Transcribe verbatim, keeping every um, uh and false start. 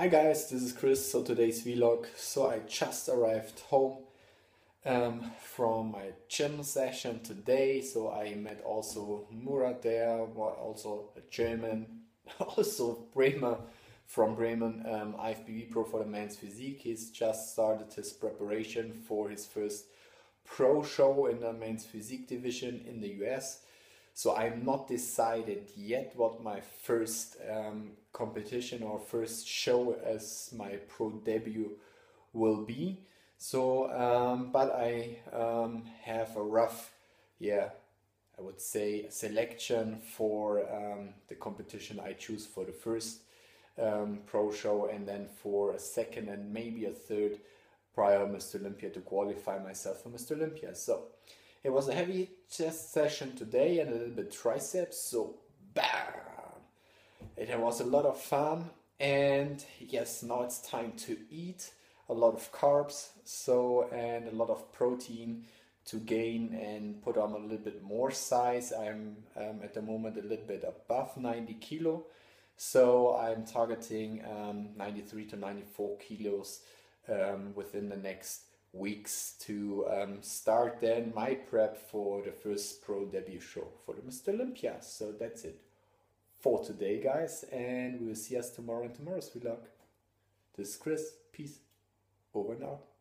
Hi guys, this is Chris. So today's vlog. So I just arrived home um, from my gym session today. So I met also Murat there, also a German, also Bremen from Bremen, um, I F B B pro for the men's physique. He's just started his preparation for his first pro show in the men's physique division in the U S. So I'm not decided yet what my first um, competition or first show as my pro debut will be. So, um, but I um, have a rough, yeah, I would say selection for um, the competition I choose for the first um, pro show, and then for a second and maybe a third prior Mister Olympia to qualify myself for Mister Olympia. So. It was a heavy chest session today and a little bit triceps, so bam! It was a lot of fun, and yes, now it's time to eat a lot of carbs, so, and a lot of protein to gain and put on a little bit more size. I'm um, at the moment a little bit above ninety kilo, so I'm targeting um, ninety-three to ninety-four kilos um, within the next weeks to um, start then my prep for the first pro debut show for the Mister Olympia. So that's it for today, guys, and we will see us tomorrow in tomorrow's vlog. This is Chris. Peace. Over and out.